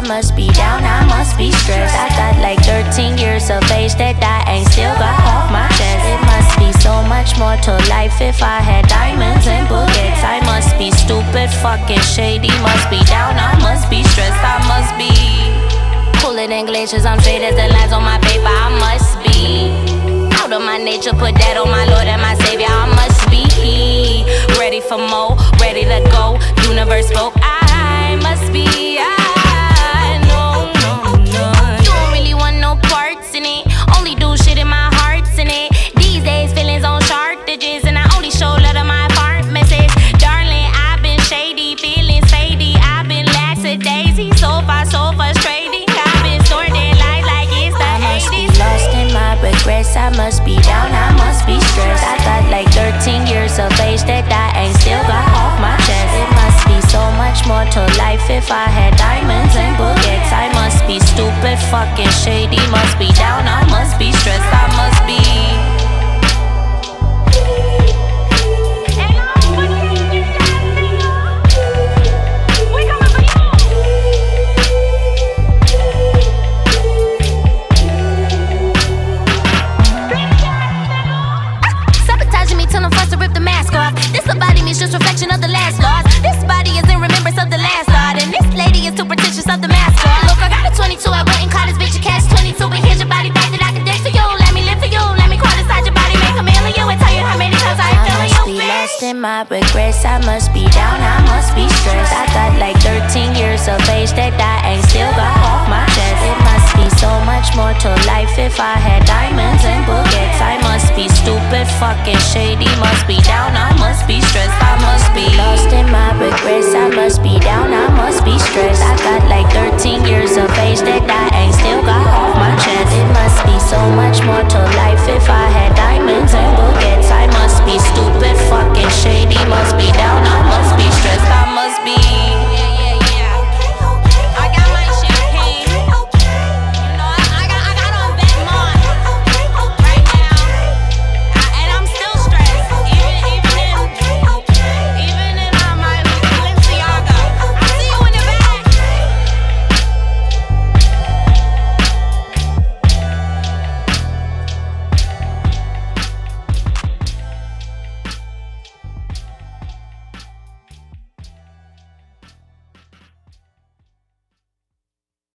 I must be down, I must be stressed. I got like 13 years of age that I ain't still got off my chest. It must be so much more to life if I had diamonds and bullets. I must be stupid, fucking shady, must be down, I must be stressed. I must be cooler than glaciers, I'm straight as the lines on my paper. I must be out of my nature, put that on my Lord and my Savior. I must be ready for more, ready to go, universe spoke. I must be, I know, no. Don't really want no parts in it, only do shit in my heart's in it. These days feelings on shortages, and I only show love to my heart message. Darling, I've been shady, feeling shady, I've been lackadaisy, so far so frustrating. I've been sorting life like it's the 80s. I must be lost in my regrets, I must be down, I must be stressed. I got like 13 years of age that I ain't still got off my chest. It must be so much more to life if I had diamonds and bullets. I must be stupid, fucking shady, must be down, I must be stressed. I must be, sabotaging me till I'm forced to rip the mask off. This body means just reflection of the last loss. This body is in remembrance of the last lot, and this lady is superstitious of the mascot. Look, I got a 22, I went and caught this bitch a cash 22, but here's your body back that I can dance for you. Let me live for you, let me crawl inside your body, make a meal of you, and tell you how many times I feel you. I must be lost in my regrets, I must be down, I must be stressed. I got like 13 years of age that I ain't still got off my chest. It must be so much more to life if I had diamonds and bullets. I must be stupid, fucking shady, must be